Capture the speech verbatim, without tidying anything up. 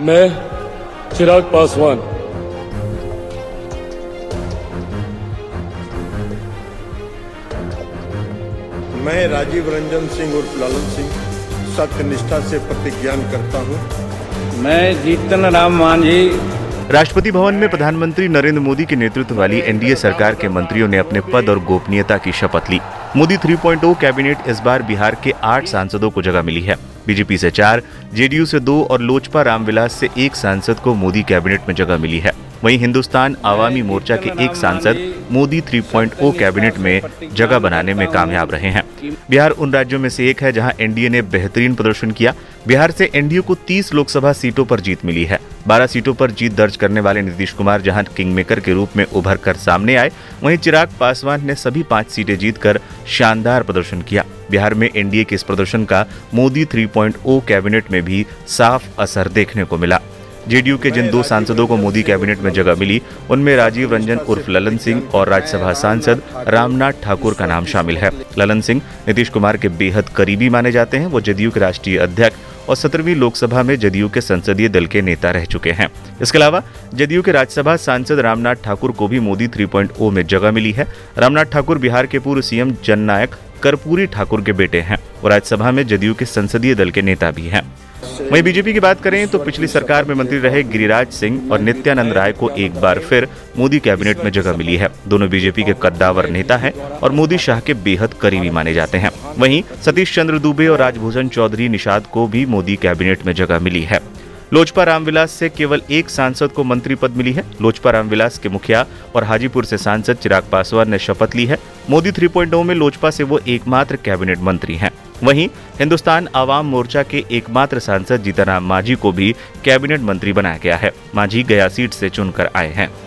मैं चिराग पासवान मैं राजीव रंजन सिंह उर्फ ललन सिंह सत्यनिष्ठा से प्रतिज्ञान करता हूँ। मैं जीतन राम मांझी। राष्ट्रपति भवन में प्रधानमंत्री नरेंद्र मोदी के नेतृत्व वाली एनडीए सरकार के मंत्रियों ने अपने पद और गोपनीयता की शपथ ली। Modi three point O cabinet इस बार बिहार के आठ सांसदों को जगह मिली है। बीजेपी से चार, जेडीयू से दो और लोजपा रामविलास से एक सांसद को मोदी कैबिनेट में जगह मिली है। वहीं हिंदुस्तान आवामी मोर्चा के एक सांसद Modi three point O cabinet में जगह बनाने में कामयाब रहे हैं। बिहार उन राज्यों में से एक है जहां एनडीए ने बेहतरीन प्रदर्शन किया। बिहार से एनडीए को तीस लोकसभा सीटों पर जीत मिली है। बारह सीटों पर जीत दर्ज करने वाले नीतीश कुमार जहां किंगमेकर के रूप में उभर कर सामने आए, वहीं चिराग पासवान ने सभी पाँच सीटें जीतकर शानदार प्रदर्शन किया। बिहार में एनडीए के इस प्रदर्शन का Modi three point O cabinet में भी साफ असर देखने को मिला। जेडीयू के जिन दो सांसदों को मोदी कैबिनेट में जगह मिली, उनमें राजीव रंजन उर्फ ललन सिंह और राज्यसभा सांसद रामनाथ ठाकुर का नाम शामिल है। ललन सिंह नीतीश कुमार के बेहद करीबी माने जाते हैं। वो जदयू के राष्ट्रीय अध्यक्ष और सत्रहवीं लोकसभा में जदयू के संसदीय दल के नेता रह चुके हैं। इसके अलावा जदयू के राज्यसभा सांसद रामनाथ ठाकुर को भी मोदी थ्री पॉइंट ओ में जगह मिली है। रामनाथ ठाकुर बिहार के पूर्व सीएम जननायक कर्पूरी ठाकुर के बेटे हैं और राज्यसभा में जदयू के संसदीय दल के नेता भी हैं। वहीं बीजेपी की बात करें तो पिछली सरकार में मंत्री रहे गिरिराज सिंह और नित्यानंद राय को एक बार फिर मोदी कैबिनेट में जगह मिली है। दोनों बीजेपी के कद्दावर नेता हैं और मोदी शाह के बेहद करीबी माने जाते हैं। वहीं सतीश चंद्र दुबे और राजभूषण चौधरी निषाद को भी मोदी कैबिनेट में जगह मिली है। लोजपा रामविलास से केवल एक सांसद को मंत्री पद मिली है। लोजपा रामविलास के मुखिया और हाजीपुर से सांसद चिराग पासवान ने शपथ ली है। मोदी थ्री पॉइंट ओ में लोजपा से वो एकमात्र कैबिनेट मंत्री हैं। वहीं हिंदुस्तान आवाम मोर्चा के एकमात्र सांसद जीतन राम मांझी को भी कैबिनेट मंत्री बनाया गया है। मांझी गया सीट से चुनकर आए हैं।